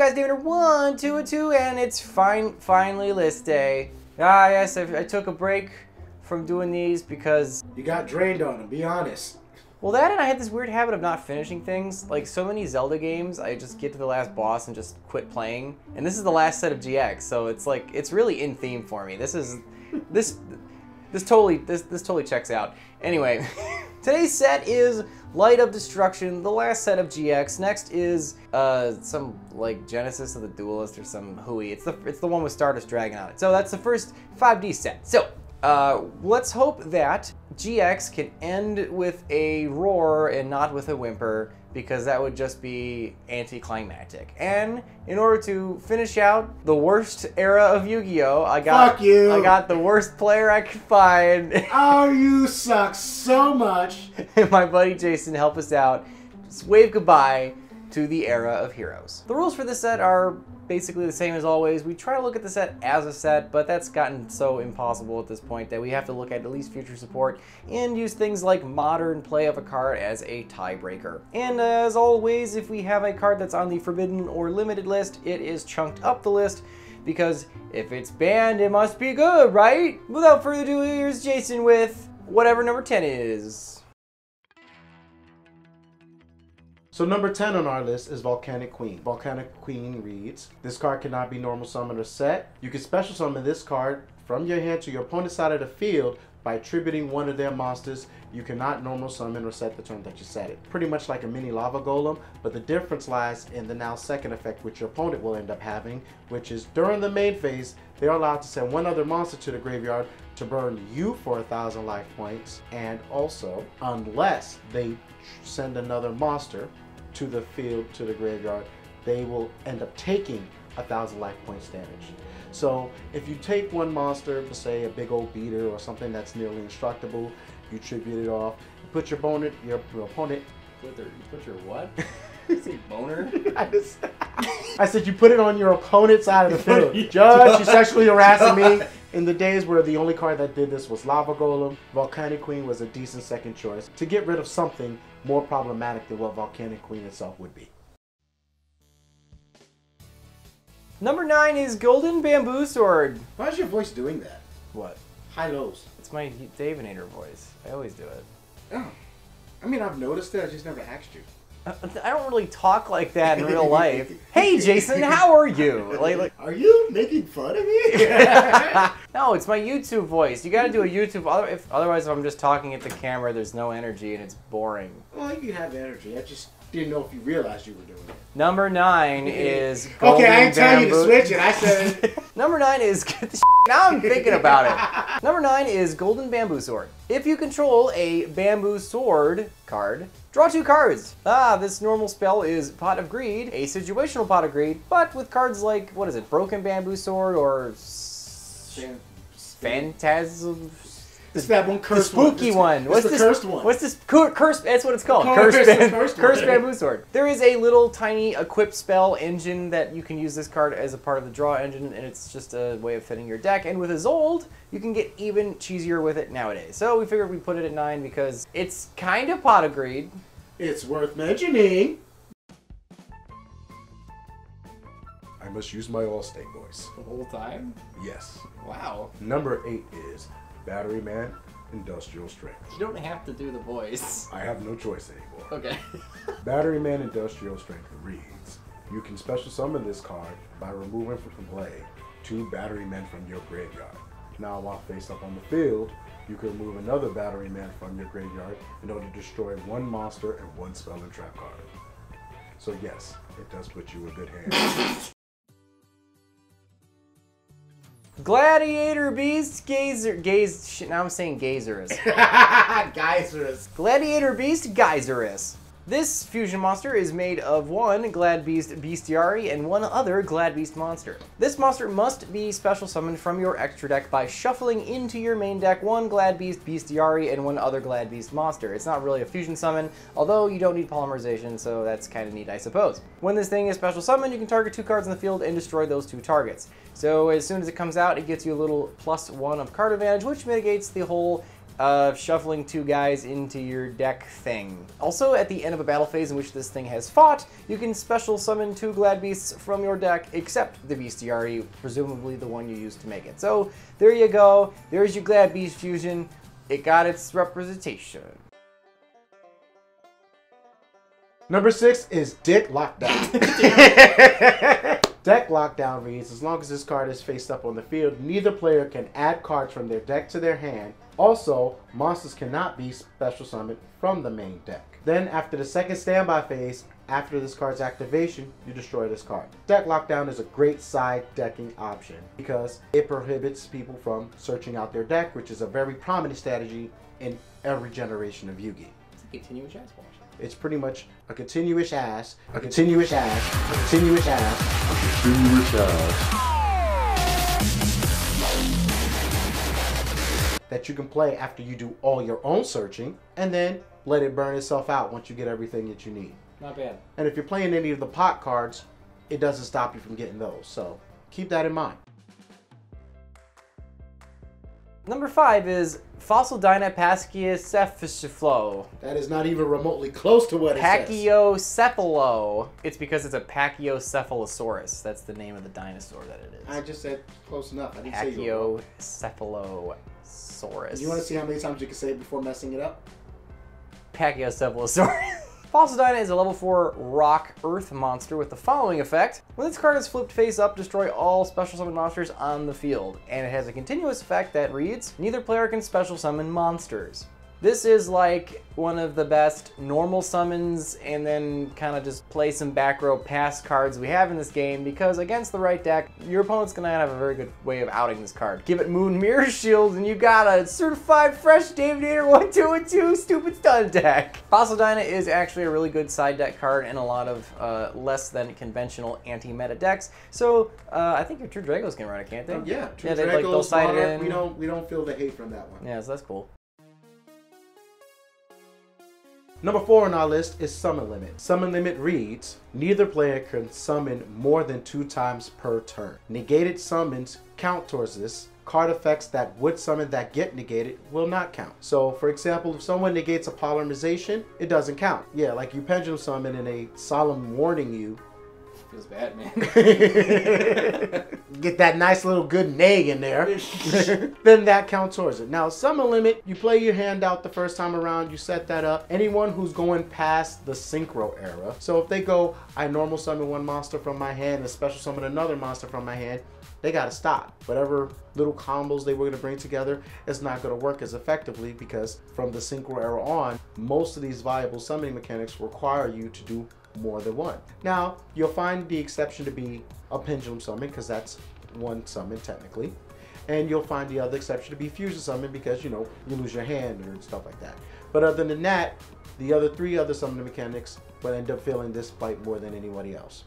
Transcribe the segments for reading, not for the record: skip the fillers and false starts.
guys, David122, and it's finally list day. Ah, yes, I took a break from doing these because... You got drained on them, be honest. Well, that and I had this weird habit of not finishing things. Like, so many Zelda games, I just get to the last boss and just quit playing. And this is the last set of GX, so it's like, it's really in theme for me. This is, this totally checks out. Anyway, today's set is Light of Destruction, the last set of GX. Next is, some, like, Genesis of the Duelist or some hooey. It's the one with Stardust Dragon on it. So that's the first 5D set. So, let's hope that GX can end with a roar and not with a whimper, because that would just be anticlimactic. And in order to finish out the worst era of Yu-Gi-Oh, I got the worst player I could find. Oh, you suck so much. And my buddy Jason, help us out. Just wave goodbye to the era of heroes. The rules for this set are basically the same as always. We try to look at the set as a set, but that's gotten so impossible at this point that we have to look at least future support and use things like modern play of a card as a tiebreaker. And as always, if we have a card that's on the forbidden or limited list, it is chunked up the list, because if it's banned, it must be good, right? Without further ado, here's Jason with whatever number 10 is. So number 10 on our list is Volcanic Queen. Volcanic Queen reads, this card cannot be normal summoned or set. You can special summon this card from your hand to your opponent's side of the field by tributing one of their monsters. You cannot normal summon or set the turn that you set it. Pretty much like a mini Lava Golem, but the difference lies in the now second effect, which your opponent will end up having, which is during the main phase, they're allowed to send one other monster to the graveyard to burn you for 1,000 life points, and also, unless they send another monster to the field, to the graveyard, they will end up taking 1,000 life points damage. So if you take one monster, say a big old beater or something that's nearly indestructible, you tribute it off, you put your opponent what? You say boner? I said you put it on your opponent's side of the field. Judge, you're sexually harassing me. In the days where the only card that did this was Lava Golem, Volcanic Queen was a decent second choice to get rid of something more problematic than what Volcanic Queen itself would be. Number 9 is Golden Bamboo Sword. Why is your voice doing that? What? High lows. It's my Davinator voice. I always do it. Oh. I mean, I've noticed that. I just never asked you. I don't really talk like that in real life. Hey, Jason, how are you? Like, are you making fun of me? No, it's my YouTube voice. You got to do a YouTube. Otherwise, if I'm just talking at the camera, there's no energy and it's boring. Well, you have energy. I just didn't know if you realized you were doing it. Number 9 is Golden Bamboo. Okay, I didn't tell you to switch it. I said. Number 9 is get the shit. Now I'm thinking about it. Number 9 is Golden Bamboo Sword. If you control a bamboo sword card, draw 2 cards. Ah, this normal spell is Pot of Greed, a situational Pot of Greed, but with cards like, what is it, Broken Bamboo Sword or Phantasm? It's that one cursed one. The spooky one. What's the cursed one? What's this cursed? That's what it's called. Cursed Bamboo Sword. There is a little tiny equip spell engine that you can use this card as a part of the draw engine, and it's just a way of fitting your deck. And with Isolde, you can get even cheesier with it nowadays. So we figured we put it at 9 because it's kind of Pot of Greed. It's worth mentioning. I must use my Allstate voice. The whole time? Yes. Wow. Number 8 is Battery Man Industrial Strength. You don't have to do the voice. I have no choice anymore. Okay. Battery Man Industrial Strength reads, you can special summon this card by removing from play 2 Battery Men from your graveyard. Now while face up on the field, you can remove another Battery Man from your graveyard in order to destroy 1 monster and 1 spell and trap card. So yes, it does put you in good hands. Gladiator Beast Gyzarus. Now I'm saying Gyzarus. Gyzarus. Gladiator Beast Gyzarus. This fusion monster is made of 1 Glad Beast Bestiari and 1 other Glad Beast monster. This monster must be special summoned from your extra deck by shuffling into your main deck 1 Glad Beast Bestiari and 1 other Glad Beast monster. It's not really a fusion summon, although you don't need polymerization, so that's kind of neat, I suppose. When this thing is special summoned, you can target 2 cards in the field and destroy those 2 targets. So as soon as it comes out, it gets you a little +1 of card advantage, which mitigates the whole of shuffling two guys into your deck thing. Also, at the end of a battle phase in which this thing has fought, you can special summon two Glad Beasts from your deck, except the Bestiari, presumably the one you used to make it. So there you go, there's your Glad Beast fusion. It got its representation. Number 6 is Deck Lockdown. Deck Lockdown reads, as long as this card is face up on the field, neither player can add cards from their deck to their hand. Also, monsters cannot be special summoned from the main deck. Then, after the second standby phase, after this card's activation, you destroy this card. Deck Lockdown is a great side decking option because it prohibits people from searching out their deck, which is a very prominent strategy in every generation of Yu-Gi. It's a continuous ass wash. It's pretty much a continuous ass, a continuous ass, a continuous ass, a continuous ass that you can play after you do all your own searching and then let it burn itself out once you get everything that you need. Not bad. And if you're playing any of the pot cards, it doesn't stop you from getting those. So keep that in mind. Number 5 is Fossil Dyna Pachycephalosaurus. That is not even remotely close to what it says. Pachycephalo. It's because it's a Pachycephalosaurus. That's the name of the dinosaur that it is. I just said close enough. I didn't say you. Pachycephalosaurus. You want to see how many times you can say it before messing it up? Pachycephalosaurus. Fossil Dyna is a level 4 rock earth monster with the following effect. When this card is flipped face up, destroy all special summoned monsters on the field. And it has a continuous effect that reads, neither player can special summon monsters. This is like one of the best normal summons and then kind of just play some back row pass cards we have in this game, because against the right deck, your opponent's gonna have a very good way of outing this card. Give it Moon Mirror Shield and you got a certified fresh Davidator 1/2/2 stupid stun deck. Fossil Dyna is actually a really good side deck card in a lot of less than conventional anti-meta decks. So I think your True Dragos can run it, can't they? Yeah, True Dragos, like, they'll side it in. We don't feel the hate from that one. Yeah, so that's cool. Number 4 on our list is Summon Limit. Summon Limit reads, neither player can summon more than 2 times per turn. Negated summons count towards this. Card effects that would summon that get negated will not count. So for example, if someone negates a polymerization, it doesn't count. Yeah, like you pendulum summon and a solemn warning you. Feels bad, man. Get that nice little good neg in there. Then that counts towards it. Now, Summon Limit, you play your hand out the first time around, you set that up. Anyone who's going past the synchro era, so if they go, I normal summon one monster from my hand and special summon another monster from my hand, they gotta stop. Whatever little combos they were gonna bring together, it's not gonna work as effectively, because from the synchro era on, most of these viable summoning mechanics require you to do more than one. Now, you'll find the exception to be a pendulum summon, because that's one summon technically. And you'll find the other exception to be fusion summon, because, you know, you lose your hand or stuff like that. But other than that, the other 3 other summoning mechanics will end up feeling this fight more than anybody else.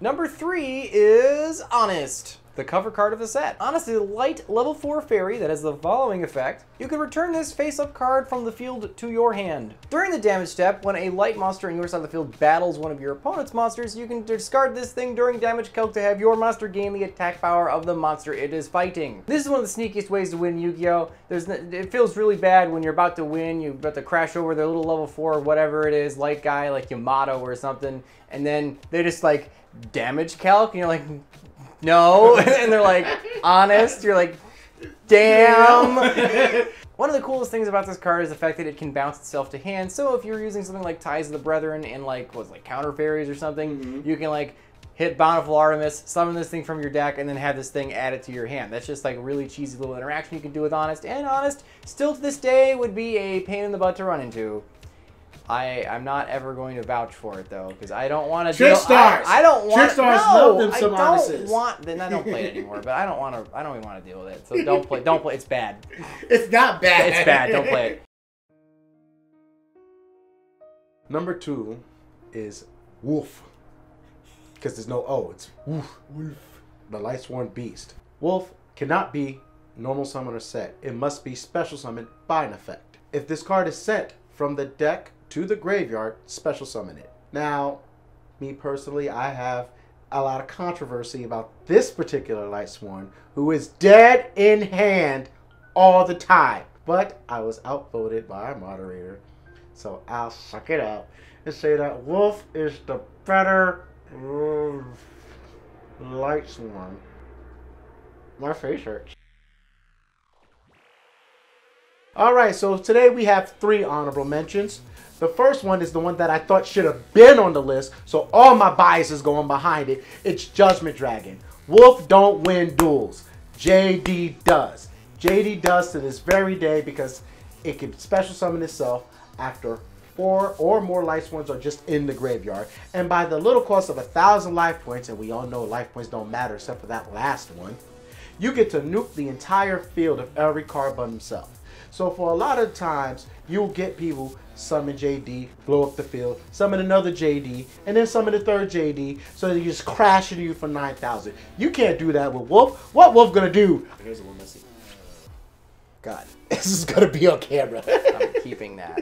Number 3 is Honest, the cover card of the set. Honest is a light level 4 fairy that has the following effect. You can return this face-up card from the field to your hand. During the damage step, when a light monster on your side of the field battles one of your opponent's monsters, you can discard this thing during damage calc to have your monster gain the attack power of the monster it is fighting. This is one of the sneakiest ways to win Yu-Gi-Oh! It feels really bad when you're about to win, you're about to crash over their little level 4, whatever it is, light guy like Yamato or something, and then they just like damage calc, and you're like, no, and they're like, Honest, you're like, damn. One of the coolest things about this card is the fact that it can bounce itself to hand. So if you're using something like Ties of the Brethren and like, what was it, like Counter Fairies or something, you can like hit Bountiful Artemis, summon this thing from your deck, and then have this thing added to your hand. That's just like really cheesy little interaction you can do with Honest, and Honest still to this day would be a pain in the butt to run into. I'm not ever going to vouch for it though, because I don't want to. I don't want. Trickstars love them some Honests. Then I don't play it anymore. But I don't want to. I don't even want to deal with it. So don't play. Don't play. It's bad. It's not bad. It's bad. Don't play it. Number 2 is Wolf, because there's no O. It's Wolf. Wolf, the Lightsworn Beast. Wolf cannot be normal summon or set. It must be special summoned by an effect. If this card is sent from the deck to the graveyard, special summon it. Now, me personally, I have a lot of controversy about this particular Lightsworn, who is dead in hand all the time. But I was outvoted by our moderator, so I'll suck it up and say that Wolf is the better Lightsworn. My face hurts. Alright, so today we have three honorable mentions. The first one is the one that I thought should have been on the list, so all my bias is going behind it. It's Judgment Dragon. Wolf don't win duels. JD does. JD does to this very day because it can special summon itself after 4 or more Lightsworns are just in the graveyard. And by the little cost of 1,000 life points, and we all know life points don't matter except for that last one, you get to nuke the entire field of every card but himself. So for a lot of times, you'll get people summon JD, blow up the field, summon another JD, and then summon the third JD, so they just crash into you for 9,000. You can't do that with Wolf. What Wolf gonna do? Here's one missing. God, this is gonna be on camera. I'm keeping that.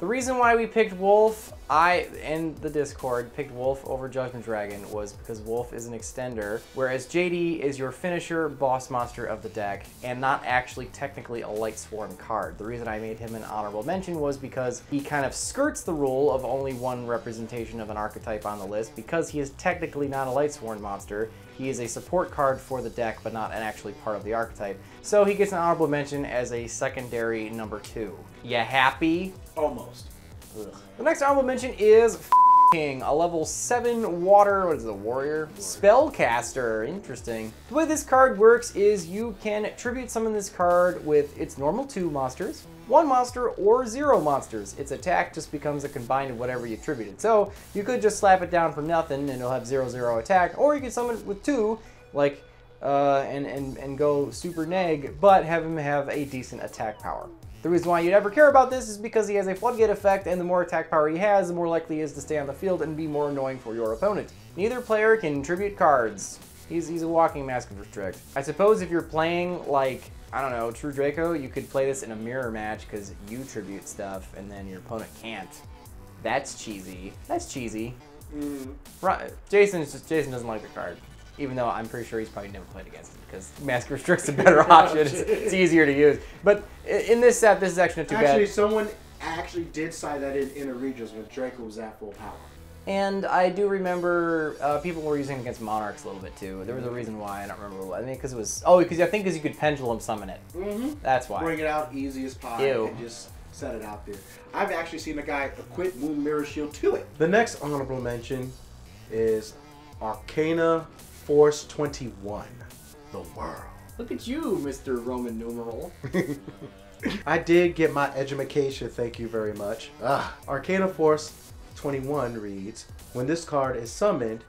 The reason why we picked Wolf, I and the Discord picked Wolf over Judgment Dragon, was because Wolf is an extender, whereas JD is your finisher, boss monster of the deck, and not actually technically a Lightsworn card. The reason I made him an honorable mention was because he kind of skirts the rule of only one representation of an archetype on the list, because he is technically not a Lightsworn monster. He is a support card for the deck, but not an actually part of the archetype. So he gets an honorable mention as a secondary number 2. You happy? Almost. Ugh. The next honorable mention is King, a level 7 water, what is it, warrior? Spellcaster, interesting. The way this card works is you can tribute summon this card with its normal 2 monsters, 1 monster, or 0 monsters. Its attack just becomes a combined of whatever you tributed. So you could just slap it down for nothing and it'll have 0/0 attack, or you can summon it with 2, like, and go super neg, but have him have a decent attack power. The reason why you'd ever care about this is because he has a floodgate effect, and the more attack power he has, the more likely he is to stay on the field and be more annoying for your opponent. Neither player can tribute cards. He's a walking Mask of Restrict. I suppose if you're playing, like, I don't know, True Draco, you could play this in a mirror match because you tribute stuff and then your opponent can't. That's cheesy. That's cheesy. Mm. Right. Jason doesn't like the card, even though I'm pretty sure he's probably never played against it because Mask Restrict's a better option. It's easier to use. But in this set, this is actually not too bad. Actually, someone actually did side that in regions when Draco was at full power. And I do remember people were using it against Monarchs a little bit too. There was a reason why, I don't remember what. I think because it was, oh, because I think because you could Pendulum Summon it. Mm-hmm. That's why. Bring it out easy as pie. Ew. And just set it out there. I've actually seen a guy equip Moon Mirror Shield to it. The next honorable mention is Arcana Force 21, the world. Look at you, Mr. Roman numeral. I did get my edumacation, thank you very much. Arcana Force 21 reads, when this card is summoned,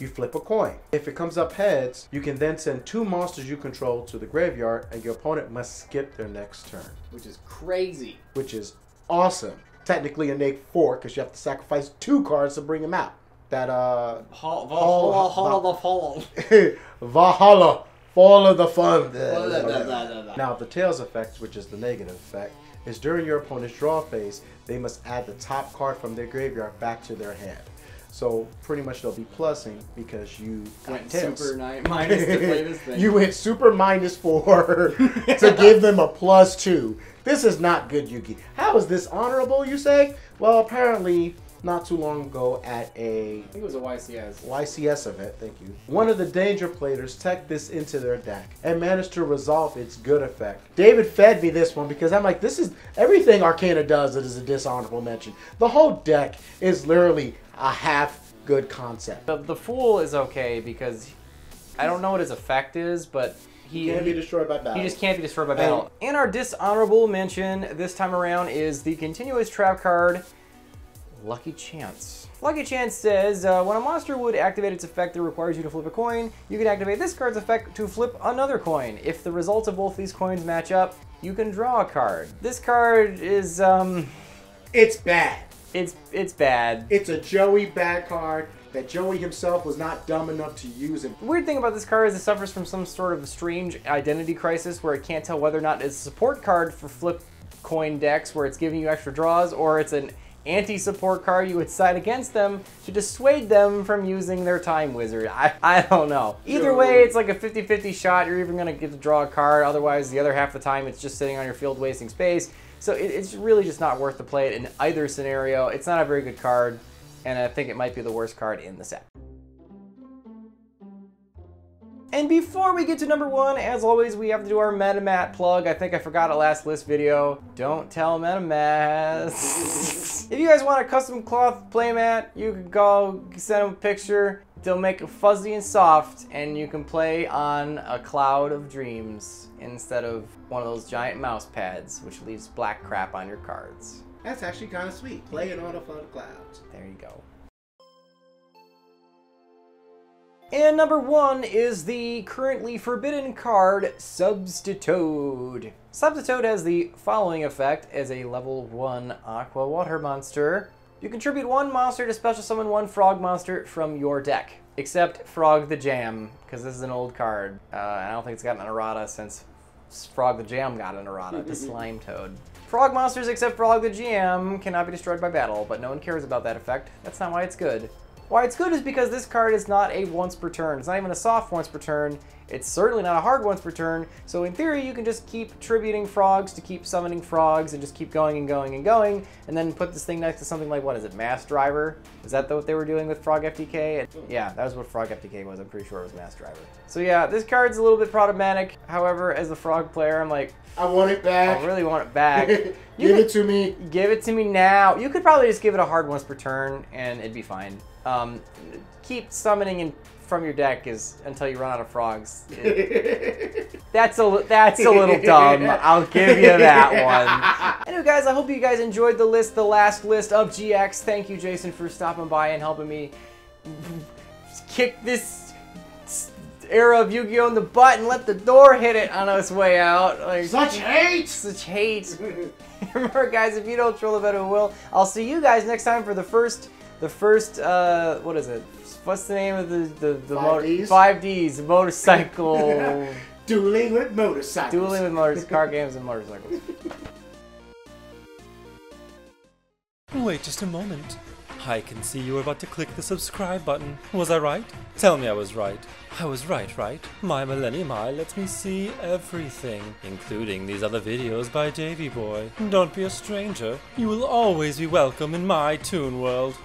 you flip a coin. If it comes up heads, you can then send 2 monsters you control to the graveyard, and your opponent must skip their next turn. Which is crazy. Which is awesome. Technically a neg 4, because you have to sacrifice 2 cards to bring them out. That Valhalla, Fall of the Fun. Now the tails effect, which is the negative effect, is during your opponent's draw phase, they must add the top card from their graveyard back to their hand. So pretty much they'll be plussing because you went super minus to play this thing. You went super -4 to give them a +2. This is not good, Yugi. How is this honorable, you say? Well, apparently. Not too long ago at a, I think it was a YCS event, thank you. One of the danger players teched this into their deck and managed to resolve its good effect. David fed me this one because I'm like, this is everything Arcana does that is a dishonorable mention. The whole deck is literally a half good concept. The Fool is okay because I don't know what his effect is, but he can't be destroyed by battle. He just can't be destroyed by battle. And our dishonorable mention this time around is the continuous trap card, Lucky Chance. Lucky Chance says, when a monster would activate its effect that requires you to flip a coin, you can activate this card's effect to flip another coin. If the results of both these coins match up, you can draw a card. This card is, it's bad. It's bad. It's a Joey bad card that Joey himself was not dumb enough to use. The weird thing about this card is it suffers from some sort of strange identity crisis where it can't tell whether or not it's a support card for flip coin decks where it's giving you extra draws, or it's an anti-support card you would side against them to dissuade them from using their Time Wizard. I don't know. Either way, it's like a 50-50 shot. You're even gonna get to draw a card. Otherwise, the other half the time, it's just sitting on your field wasting space. So it's really just not worth to play it in either scenario. It's not a very good card, and I think it might be the worst card in the set. And before we get to number one, as always, we have to do our MetaMat plug. I think I forgot it last list video. Don't tell MetaMat. If you guys want a custom cloth playmat, you can go send them a picture. They'll make it fuzzy and soft, and you can play on a cloud of dreams instead of one of those giant mouse pads, which leaves black crap on your cards. That's actually kind of sweet. Playing on a float of clouds. There you go. And number one is the currently forbidden card, Substitude. Substitude has the following effect as a level 1 aqua water monster. You contribute one monster to special summon one frog monster from your deck, except Frog the Jam, because this is an old card. I don't think it's gotten an errata since Frog the Jam got an errata, the slime toad. Frog monsters except Frog the Jam cannot be destroyed by battle, but no one cares about that effect. That's not why it's good. Why it's good is because this card is not a once per turn. It's not even a soft once per turn. It's certainly not a hard once per turn. So in theory, you can just keep tributing frogs to keep summoning frogs and just keep going and going and going, and then put this thing next to something like, what is it, Mass Driver? Is that what they were doing with Frog FTK? Yeah, that was what Frog FTK was. I'm pretty sure it was Mass Driver. So yeah, this card's a little bit problematic. However, as a frog player, I'm like, I want it back. I really want it back. Give it to me. Give it to me now. You could probably just give it a hard once per turn and it'd be fine. Keep summoning in from your deck is until you run out of frogs. That's a little dumb. I'll give you that one. Anyway, guys, I hope you guys enjoyed the list, the last list of GX. Thank you, Jason, for stopping by and helping me kick this era of Yu-Gi-Oh! In the butt and let the door hit it on its way out. Like, such hate! Such hate. Remember, guys, if you don't troll the better, who will? I'll see you guys next time for the first, what is it? What's the name of the 5Ds? 5Ds, motorcycle. Dueling with motorcycles. Dueling with motorcycles, car games and motorcycles. Wait just a moment. I can see you were about to click the subscribe button. Was I right? Tell me I was right. I was right, right? My Millennium Eye lets me see everything, including these other videos by Davey Boy. Don't be a stranger. You will always be welcome in my Toon World.